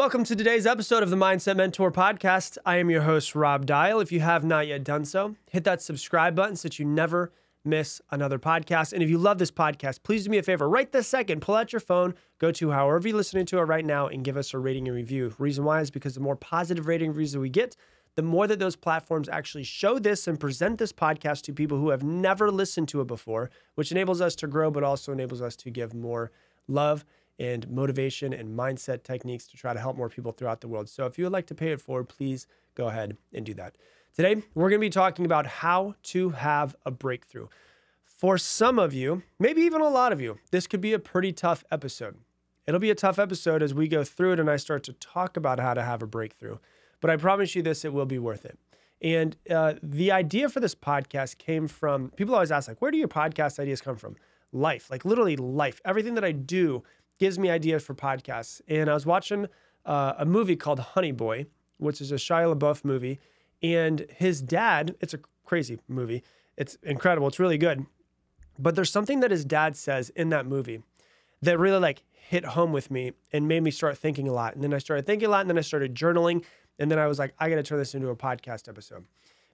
Welcome to today's episode of the Mindset Mentor Podcast. I am your host, Rob Dial. If you have not yet done so, hit that subscribe button so that you never miss another podcast. And if you love this podcast, please do me a favor. Right this second, pull out your phone, go to however you're listening to it right now, and give us a rating and review. Reason why is because the more positive rating and reviews that we get, the more that those platforms actually show this and present this podcast to people who have never listened to it before, which enables us to grow, but also enables us to give more love and motivation and mindset techniques to try to help more people throughout the world. So if you would like to pay it forward, please go ahead and do that. Today, we're going to be talking about how to have a breakthrough. For some of you, maybe even a lot of you, this could be a pretty tough episode. It'll be a tough episode as we go through it and I start to talk about how to have a breakthrough. But I promise you this, it will be worth it. And the idea for this podcast came from, people always ask, like, where do your podcast ideas come from? Life, like literally life. Everything that I do gives me ideas for podcasts. And I was watching a movie called Honey Boy, which is a Shia LaBeouf movie. And his dad, it's a crazy movie. It's incredible. It's really good. But there's something that his dad says in that movie that really like hit home with me and made me start thinking a lot. And then I started thinking a lot, and then I started journaling. And then I was like, I got to turn this into a podcast episode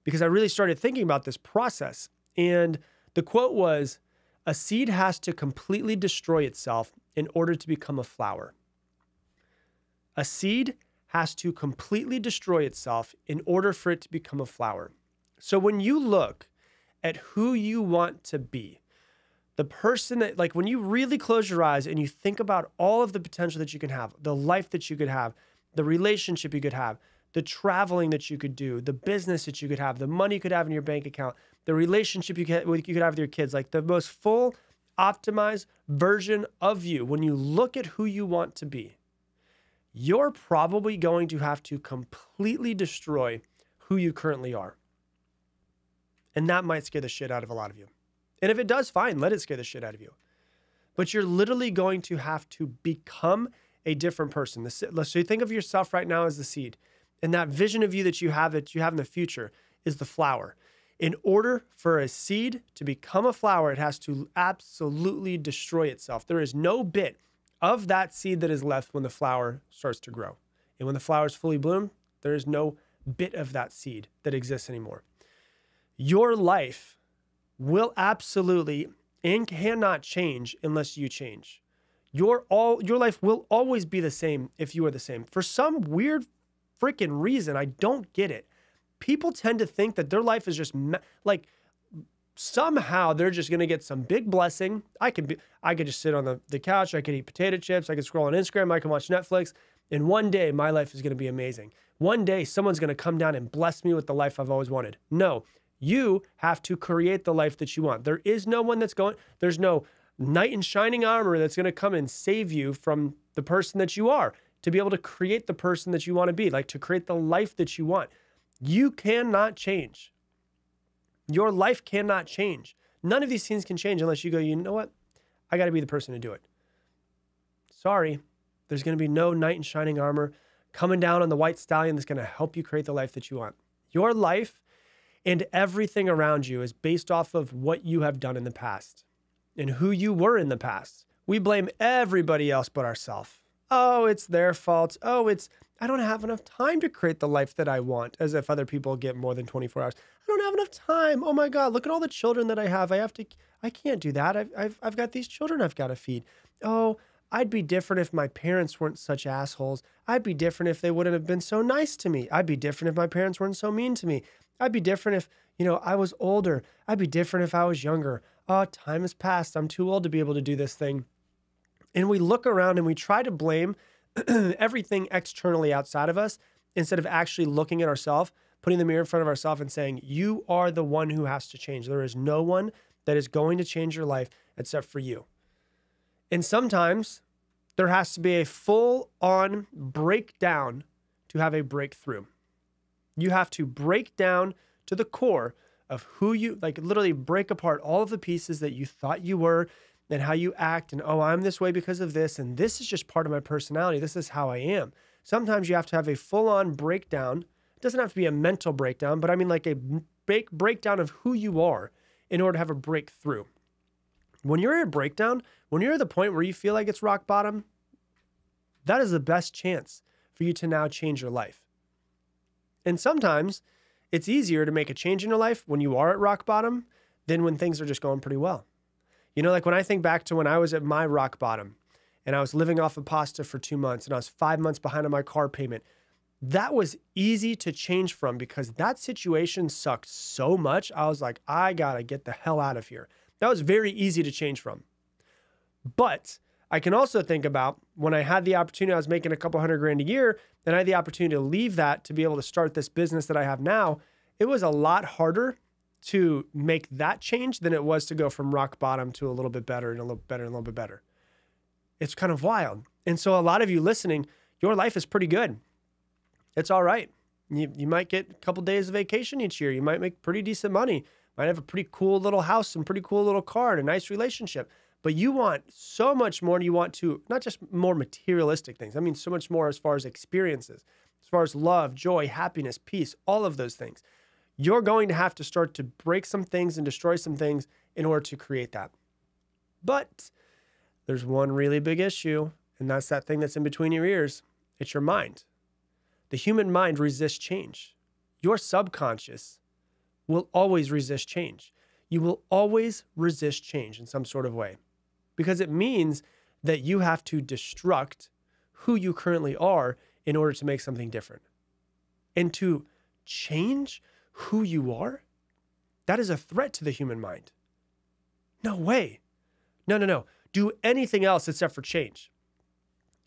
because I really started thinking about this process. And the quote was, "A seed has to completely destroy itself in order to become a flower." A seed has to completely destroy itself in order for it to become a flower. So when you look at who you want to be, the person that, like, when you really close your eyes and you think about all of the potential that you can have, the life that you could have, the relationship you could have, the traveling that you could do, the business that you could have, the money you could have in your bank account, the relationship you could have with your kids, like the most full, optimized version of you, when you look at who you want to be, you're probably going to have to completely destroy who you currently are. And that might scare the shit out of a lot of you. And if it does, fine, let it scare the shit out of you. But you're literally going to have to become a different person. So you think of yourself right now as the seed, and that vision of you that you have in the future is the flower. In order for a seed to become a flower, it has to absolutely destroy itself. There is no bit of that seed that is left when the flower starts to grow. And when the flowers fully bloom, there is no bit of that seed that exists anymore. Your life will absolutely and cannot change unless you change. Your life will always be the same if you are the same. For some weird freaking reason, I don't get it. People tend to think that their life is just like, somehow they're just going to get some big blessing. I could just sit on the couch. I could eat potato chips. I could scroll on Instagram. I can watch Netflix. And one day my life is going to be amazing. One day someone's going to come down and bless me with the life I've always wanted. No, you have to create the life that you want. There is no one that's going, there's no knight in shining armor that's going to come and save you from the person that you are to be able to create the person that you want to be, like to create the life that you want. You cannot change. Your life cannot change. None of these things can change unless you go, you know what? I got to be the person to do it. Sorry, there's going to be no knight in shining armor coming down on the white stallion that's going to help you create the life that you want. Your life and everything around you is based off of what you have done in the past and who you were in the past. We blame everybody else but ourselves. Oh, it's their fault. Oh, it's, I don't have enough time to create the life that I want, as if other people get more than 24 hours. I don't have enough time. Oh my God, look at all the children that I have. I can't do that. I've got these children I've got to feed. Oh, I'd be different if my parents weren't such assholes. I'd be different if they wouldn't have been so nice to me. I'd be different if my parents weren't so mean to me. I'd be different if, you know, I was older. I'd be different if I was younger. Oh, time has passed. I'm too old to be able to do this thing. And we look around and we try to blame everything externally outside of us, instead of actually looking at ourselves, putting the mirror in front of ourselves and saying, you are the one who has to change. There is no one that is going to change your life except for you. And sometimes there has to be a full-on breakdown to have a breakthrough. You have to break down to the core of who you, like literally break apart all of the pieces that you thought you were and how you act, and oh, I'm this way because of this, and this is just part of my personality. This is how I am. Sometimes you have to have a full-on breakdown. It doesn't have to be a mental breakdown, but I mean like a big breakdown of who you are in order to have a breakthrough. When you're in a breakdown, when you're at the point where you feel like it's rock bottom, that is the best chance for you to now change your life. And sometimes it's easier to make a change in your life when you are at rock bottom than when things are just going pretty well. You know, like when I think back to when I was at my rock bottom and I was living off of pasta for 2 months and I was 5 months behind on my car payment, that was easy to change from because that situation sucked so much. I was like, I gotta get the hell out of here. That was very easy to change from. But I can also think about when I had the opportunity, I was making a couple $100 grand a year, and I had the opportunity to leave that to be able to start this business that I have now. It was a lot harder to make that change than it was to go from rock bottom to a little bit better and a little better and a little bit better. It's kind of wild. And so a lot of you listening, your life is pretty good. It's all right. You might get a couple days of vacation each year. You might make pretty decent money. Might have a pretty cool little house and pretty cool little car and a nice relationship. But you want so much more. You want to, not just more materialistic things. I mean, so much more as far as experiences, as far as love, joy, happiness, peace, all of those things. You're going to have to start to break some things and destroy some things in order to create that. But there's one really big issue, and that's that thing that's in between your ears. It's your mind. The human mind resists change. Your subconscious will always resist change. You will always resist change in some sort of way, because it means that you have to destruct who you currently are in order to make something different. And to change who you are, that is a threat to the human mind. No way. No, no, no. Do anything else except for change.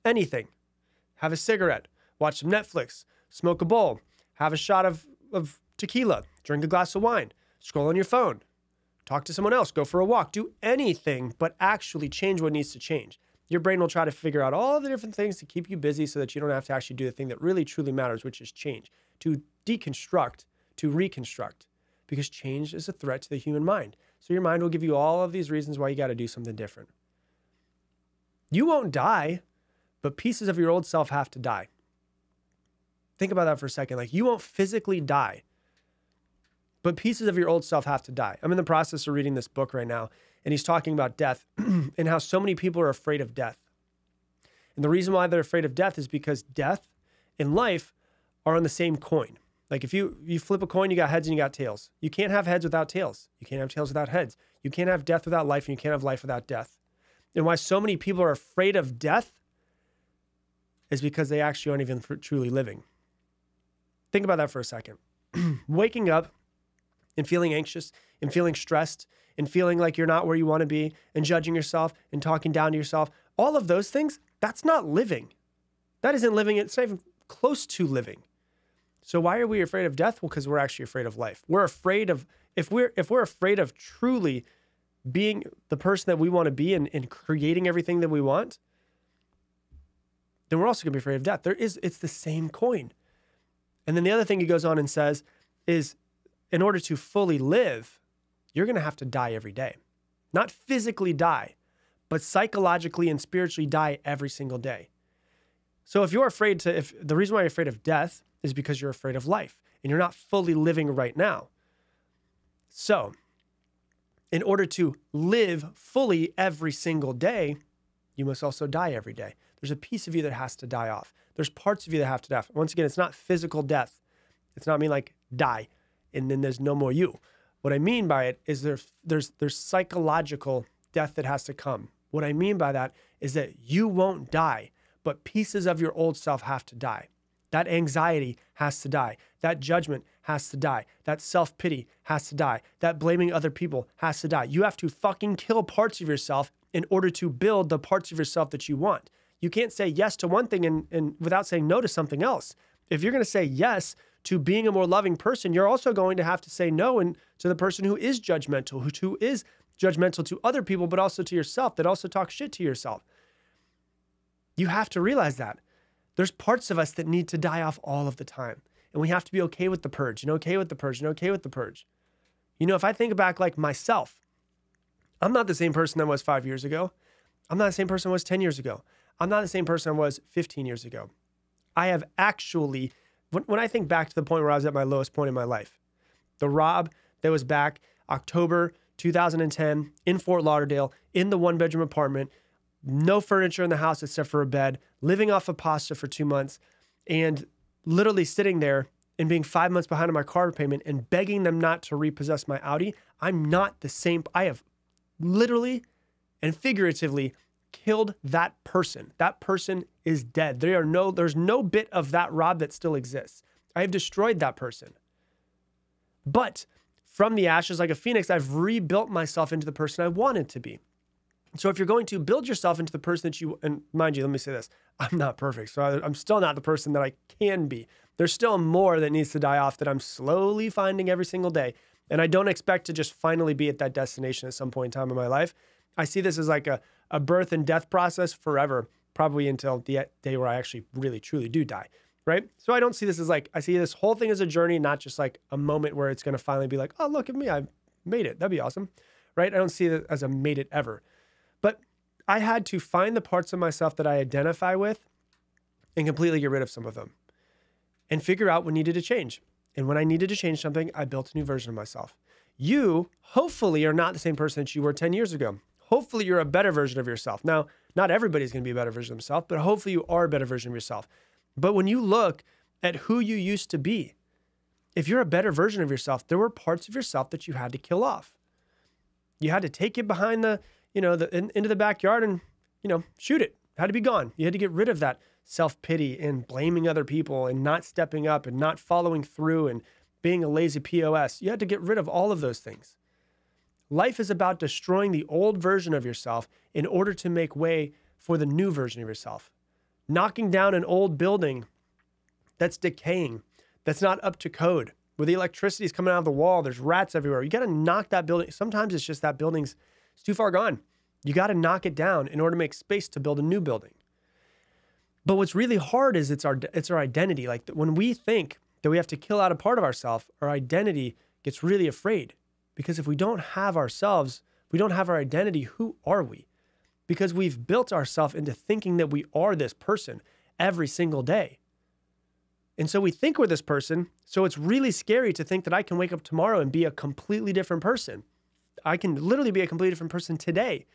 Anything. Have a cigarette, watch some Netflix, smoke a bowl, have a shot of tequila, drink a glass of wine, scroll on your phone, talk to someone else, go for a walk, do anything but actually change what needs to change. Your brain will try to figure out all the different things to keep you busy so that you don't have to actually do the thing that really truly matters, which is change. To deconstruct, to reconstruct, because change is a threat to the human mind. So your mind will give you all of these reasons why you got to do something different. You won't die, but pieces of your old self have to die. Think about that for a second. Like, you won't physically die, but pieces of your old self have to die. I'm in the process of reading this book right now, and he's talking about death and how so many people are afraid of death. And the reason why they're afraid of death is because death and life are on the same coin. Like, if you flip a coin, you got heads and you got tails. You can't have heads without tails. You can't have tails without heads. You can't have death without life, and you can't have life without death. And why so many people are afraid of death is because they actually aren't even truly living. Think about that for a second. Waking up and feeling anxious and feeling stressed and feeling like you're not where you want to be and judging yourself and talking down to yourself, all of those things, that's not living. That isn't living. It's not even close to living. So why are we afraid of death? Well, because we're actually afraid of life. We're afraid of, if we're afraid of truly being the person that we want to be and creating everything that we want, then we're also going to be afraid of death. It's the same coin. And then the other thing he goes on and says is, in order to fully live, you're going to have to die every day. Not physically die, but psychologically and spiritually die every single day. So if you're afraid to, if the reason why you're afraid of death is because you're afraid of life and you're not fully living right now. So in order to live fully every single day, you must also die every day. There's a piece of you that has to die off. There's parts of you that have to die off. Once again, it's not physical death. It's not me like die and then there's no more you. What I mean by it is there's psychological death that has to come. What I mean by that is that you won't die, but pieces of your old self have to die. That anxiety has to die. That judgment has to die. That self-pity has to die. That blaming other people has to die. You have to fucking kill parts of yourself in order to build the parts of yourself that you want. You can't say yes to one thing and without saying no to something else. If you're going to say yes to being a more loving person, you're also going to have to say no and to the person who is judgmental to other people, but also to yourself, that also talks shit to yourself. You have to realize that. There's parts of us that need to die off all of the time. And we have to be okay with the purge and okay with the purge and okay with the purge. You know, if I think back like myself, I'm not the same person that I was 5 years ago. I'm not the same person I was 10 years ago. I'm not the same person I was 15 years ago. I have actually, when I think back to the point where I was at my lowest point in my life, the Rob that was back October 2010 in Fort Lauderdale in the one-bedroom apartment, no furniture in the house except for a bed, living off of pasta for 2 months, and literally sitting there and being 5 months behind on my car payment and begging them not to repossess my Audi, I'm not the same. I have literally and figuratively killed that person. That person is dead. There's no bit of that Rob that still exists. I have destroyed that person. But from the ashes, like a phoenix, I've rebuilt myself into the person I wanted to be. So if you're going to build yourself into the person that you, and mind you, let me say this, I'm not perfect. So I'm still not the person that I can be. There's still more that needs to die off that I'm slowly finding every single day. And I don't expect to just finally be at that destination at some point in time in my life. I see this as like a birth and death process forever, probably until the day where I actually really, truly do die, right? So I don't see this as like, I see this whole thing as a journey, not just like a moment where it's going to finally be like, oh, look at me, I made it. That'd be awesome, right? I don't see it as a made it ever. But I had to find the parts of myself that I identify with and completely get rid of some of them and figure out what needed to change. And when I needed to change something, I built a new version of myself. You hopefully are not the same person that you were 10 years ago. Hopefully you're a better version of yourself. Now, not everybody's going to be a better version of themselves, but hopefully you are a better version of yourself. But when you look at who you used to be, if you're a better version of yourself, there were parts of yourself that you had to kill off. You had to take it behind the, you know, into the backyard and, you know, shoot it. It had to be gone. You had to get rid of that self-pity and blaming other people and not stepping up and not following through and being a lazy POS. You had to get rid of all of those things. Life is about destroying the old version of yourself in order to make way for the new version of yourself. Knocking down an old building that's decaying, that's not up to code, where the electricity is coming out of the wall, there's rats everywhere. You got to knock that building. Sometimes it's just that building's too far gone. You got to knock it down in order to make space to build a new building. But what's really hard is it's our identity. Like when we think that we have to kill out a part of ourselves, our identity gets really afraid. Because if we don't have ourselves, we don't have our identity, who are we? Because we've built ourselves into thinking that we are this person every single day. And so we think we're this person, so it's really scary to think that I can wake up tomorrow and be a completely different person. I can literally be a completely different person today.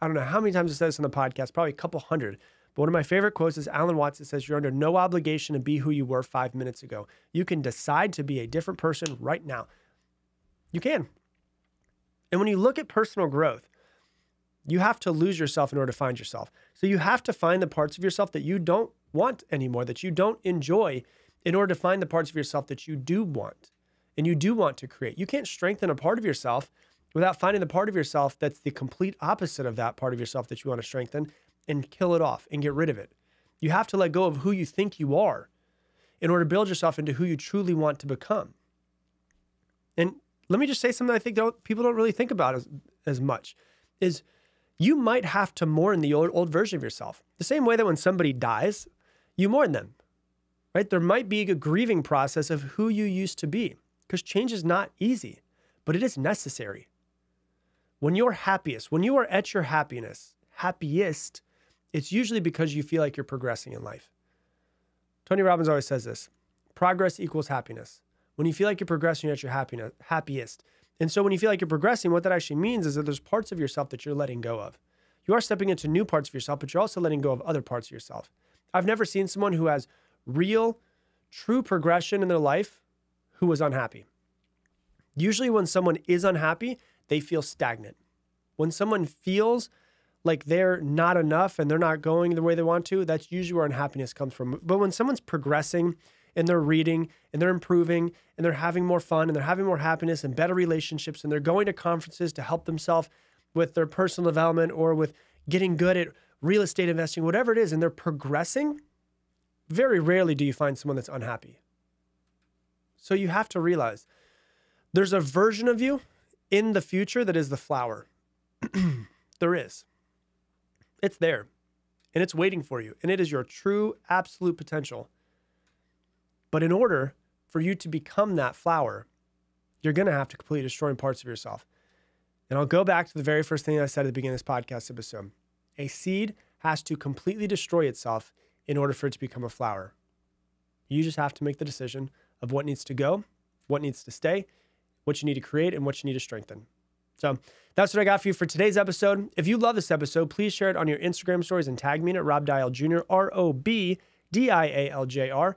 I don't know how many times I said this on the podcast, probably a couple hundred. But one of my favorite quotes is Alan Watts that says, you're under no obligation to be who you were 5 minutes ago. You can decide to be a different person right now. You can. And when you look at personal growth, you have to lose yourself in order to find yourself. So you have to find the parts of yourself that you don't want anymore, that you don't enjoy, in order to find the parts of yourself that you do want and you do want to create. You can't strengthen a part of yourself without finding the part of yourself that's the complete opposite of that part of yourself that you want to strengthen and kill it off and get rid of it. You have to let go of who you think you are in order to build yourself into who you truly want to become. And let me just say something I think people don't really think about as much, is you might have to mourn the old version of yourself. The same way that when somebody dies, you mourn them, right? There might be a grieving process of who you used to be, because change is not easy, but it is necessary. When you're happiest, when you are at your happiest, it's usually because you feel like you're progressing in life. Tony Robbins always says this, progress equals happiness. When you feel like you're progressing, you're at your happiest. And so when you feel like you're progressing, what that actually means is that there's parts of yourself that you're letting go of. You are stepping into new parts of yourself, but you're also letting go of other parts of yourself. I've never seen someone who has real, true progression in their life who was unhappy. Usually when someone is unhappy, they feel stagnant. When someone feels like they're not enough and they're not going the way they want to, that's usually where unhappiness comes from. But when someone's progressing, and they're reading, and they're improving, and they're having more fun, and they're having more happiness and better relationships, and they're going to conferences to help themselves with their personal development or with getting good at real estate investing, whatever it is, and they're progressing, very rarely do you find someone that's unhappy. So you have to realize there's a version of you in the future that is the flower. There is. It's there, and it's waiting for you, and it is your true, absolute potential. But in order for you to become that flower, you're going to have to completely destroy parts of yourself. And I'll go back to the very first thing I said at the beginning of this podcast episode. A seed has to completely destroy itself in order for it to become a flower. You just have to make the decision of what needs to go, what needs to stay, what you need to create, and what you need to strengthen. So that's what I got for you for today's episode. If you love this episode, please share it on your Instagram stories and tag me at Rob Dial Jr., R-O-B DIALJR.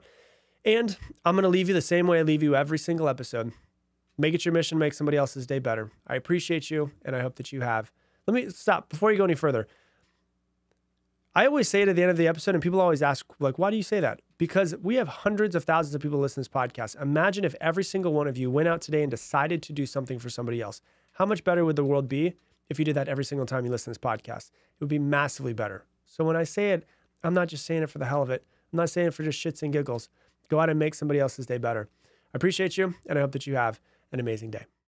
And I'm going to leave you the same way I leave you every single episode. Make it your mission, make somebody else's day better. I appreciate you, and I hope that you have. Let me stop before you go any further. I always say it at the end of the episode, and people always ask, like, why do you say that? Because we have hundreds of thousands of people listen to this podcast. Imagine if every single one of you went out today and decided to do something for somebody else. How much better would the world be if you did that every single time you listen to this podcast? It would be massively better. So when I say it, I'm not just saying it for the hell of it. I'm not saying it for just shits and giggles. Go out and make somebody else's day better. I appreciate you, and I hope that you have an amazing day.